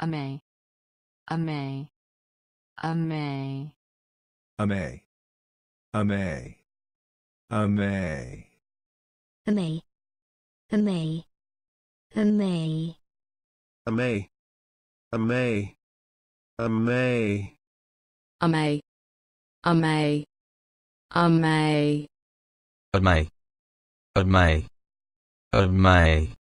amei, amei, amei, amei, amei, amei, amei, amei, amei, amei, amei, amei, amei, amei, amei, amei, amei, amei.